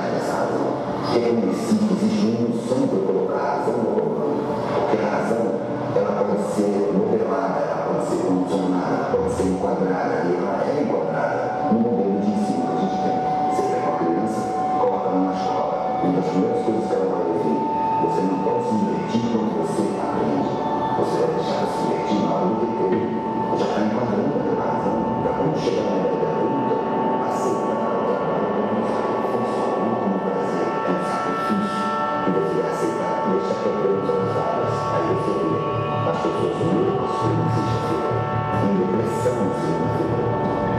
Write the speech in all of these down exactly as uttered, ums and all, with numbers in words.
descabeçado. Gêmeos, e junhos sempre colocar a razão no comando, porque a razão ela pode ser modelada, ela pode ser condicionada, pode ser enquadrada, e ela é enquadrada no modelo de ensino que a gente tem. Você pega uma criança, coloca ela na escola, uma das primeiras coisas que ela vai ouvir: você não pode se divertir quando você aprende, você vai deixar de se divertir na hora do tempo, já está enquadrando a razão, para quando chegar na hora da luta, aceita a as pessoas não conseguem se esquecer. Em depressão, se não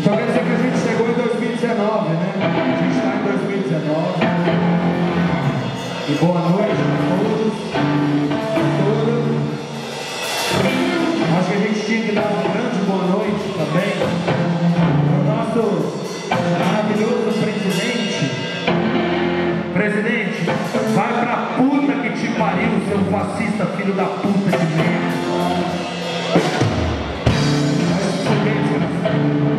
Então quer dizer que a gente chegou em dois mil e dezenove, né? A gente está em dois mil e dezenove. E boa noite a todos, a todas. Acho que a gente tinha que dar uma grande boa noite também para o nosso maravilhoso presidente. Presidente, vai pra puta que te pariu, seu fascista, filho da puta de merda. Thank you.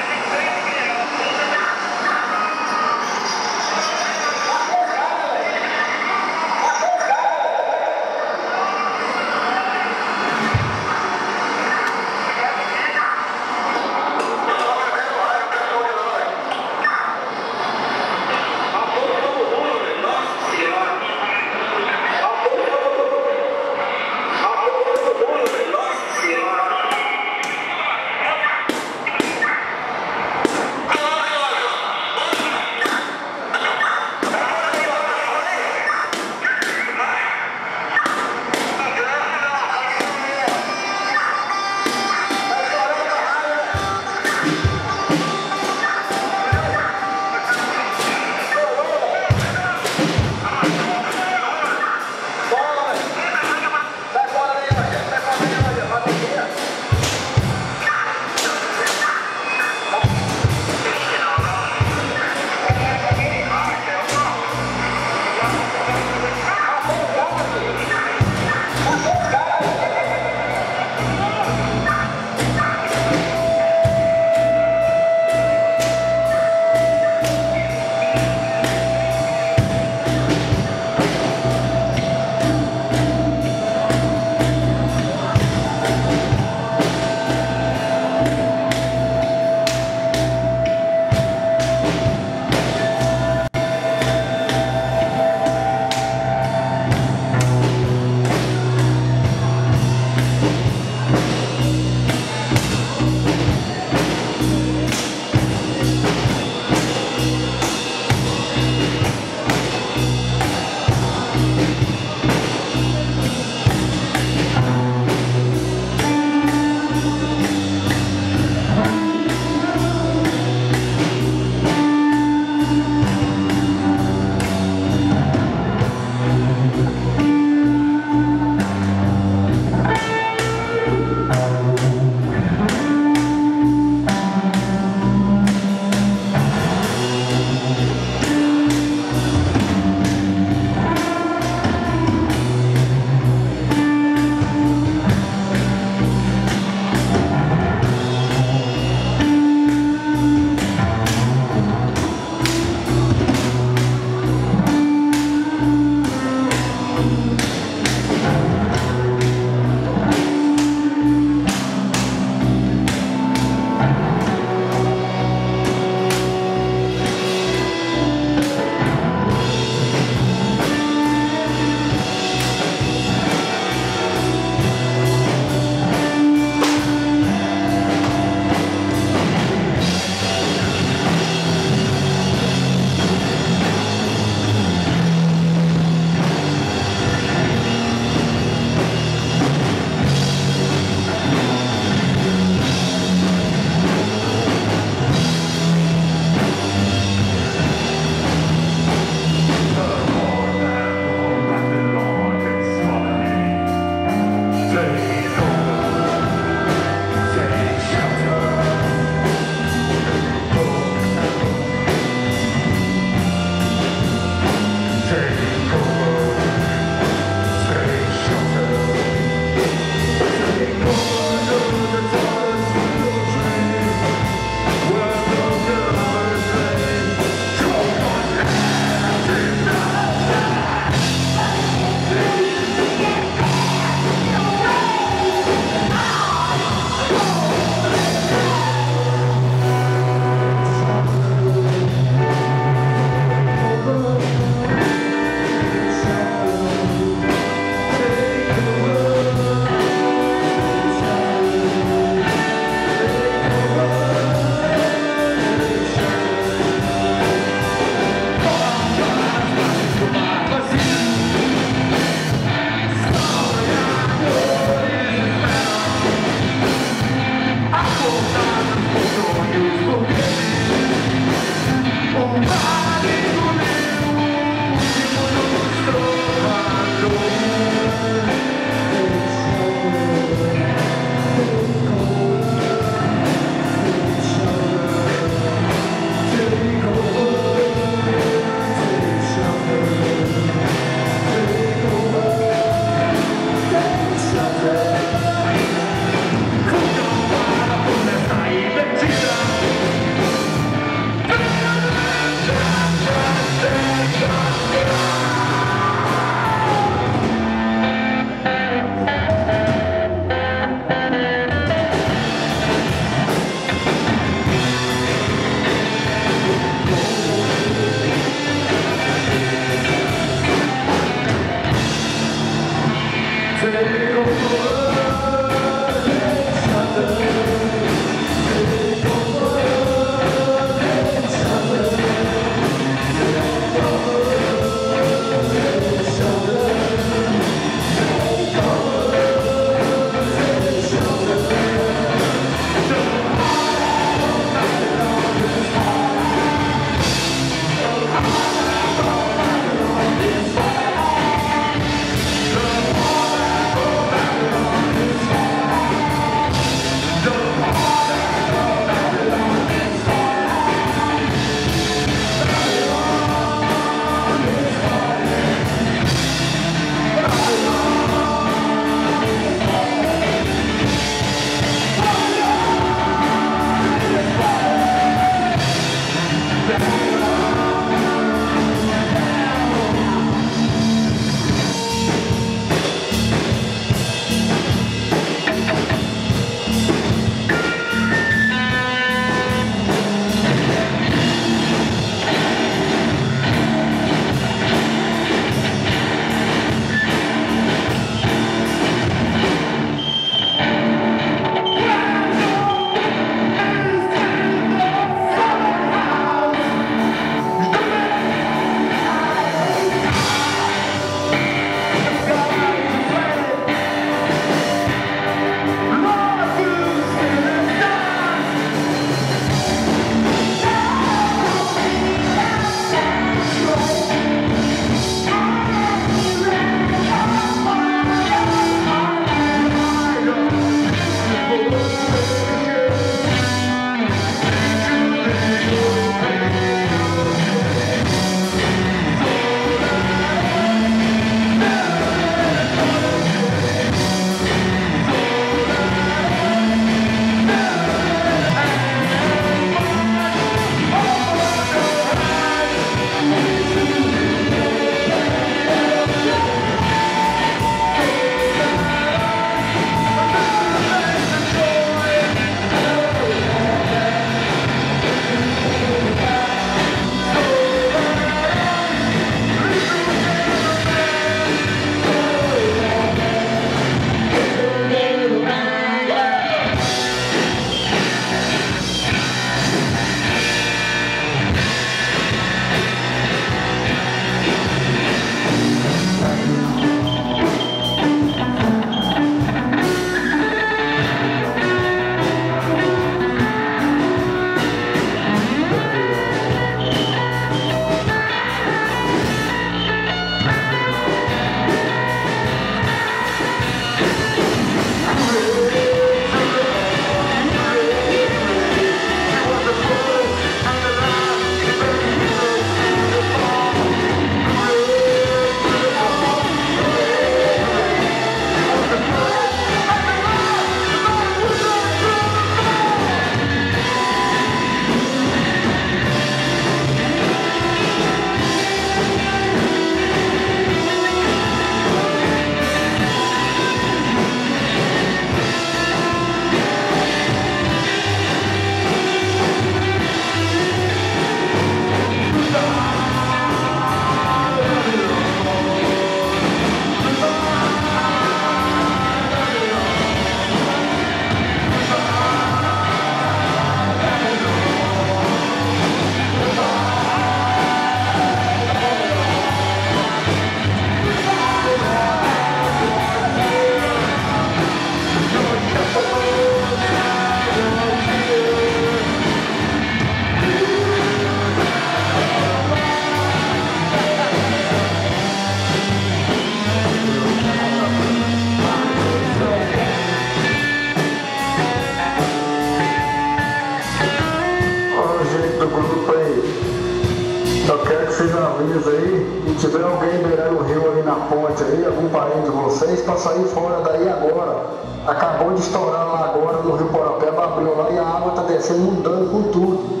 um ponte aí, algum parente de vocês, para sair fora daí agora. Acabou de estourar lá agora no Rio Porapé, abriu lá e a água está descendo, mudando com tudo.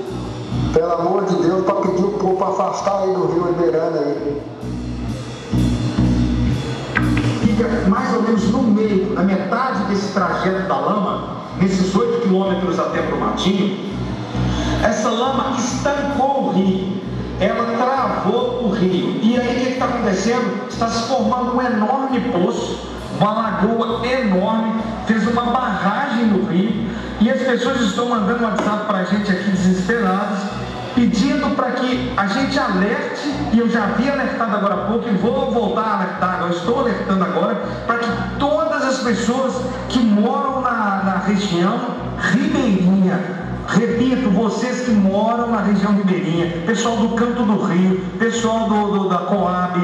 Pelo amor de Deus, para pedir o povo para afastar aí do Rio Iberana aí. Fica mais ou menos no meio, na metade desse trajeto da lama, nesses oito quilômetros até para o Matinho, essa lama estancou o rio. Ela travou o rio. E aí o que está acontecendo? Está se formando um enorme poço, uma lagoa enorme, fez uma barragem no rio. E as pessoas estão mandando WhatsApp para a gente aqui desesperadas, pedindo para que a gente alerte, e eu já havia alertado agora há pouco e vou voltar a alertar, eu estou alertando agora, para que todas as pessoas que moram na, na região ribeirinha, repito, vocês que moram na região ribeirinha, pessoal do Canto do Rio, pessoal do, do, da Coab,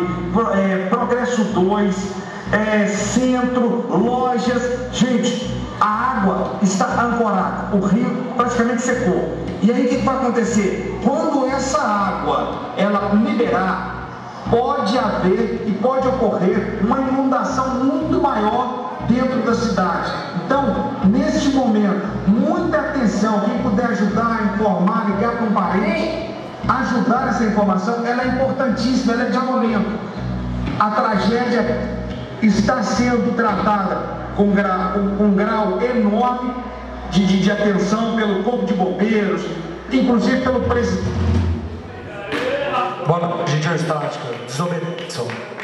é, Progresso dois, é, centro, lojas, gente, a água está ancorada, o rio praticamente secou. E aí o que vai acontecer? Quando essa água, ela liberar, pode haver e pode ocorrer uma inundação muito maior dentro da cidade. Então, neste momento, muita atenção, quem puder ajudar, informar, ligar para um parente, ajudar essa informação, ela é importantíssima, ela é de momento. A tragédia está sendo tratada com grau, com um grau enorme de, de, de atenção pelo Corpo de Bombeiros, inclusive pelo presidente. Bora, gente, é Estática. Desobedição.